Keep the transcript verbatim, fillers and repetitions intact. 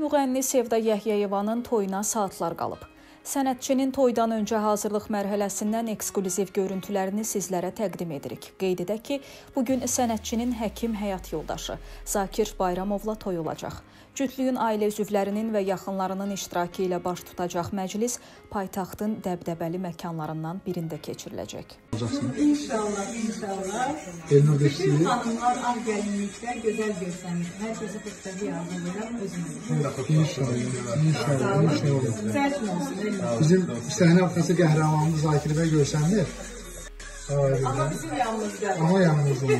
Müğənni Sevda Yəhyayevanın toyuna saatlar qalıb. Sənətçinin toydan öncə hazırlıq mərhələsindən ekskluziv görüntülərini sizlərə təqdim edirik. Qeyd edək ki, bugün sənətçinin həkim həyat yoldaşı Zakir Bayramovla toy olacaq. Cütlüyün ailə üzvlərinin və yaxınlarının iştirakı ilə baş tutacaq məclis paytaxtın dəbdəbəli məkanlarından birində keçiriləcək. İnşallah, inşallah. Bütün xanımlar ağ gəlinlikdə gözəl görsənir. Hər kəsə xoşbəxtlik arzu edirəm özümə. Bizim sahne arkası kahramanımız Zakir Bey görsendir. Ama bizim yanımızda. Ama yanımızda.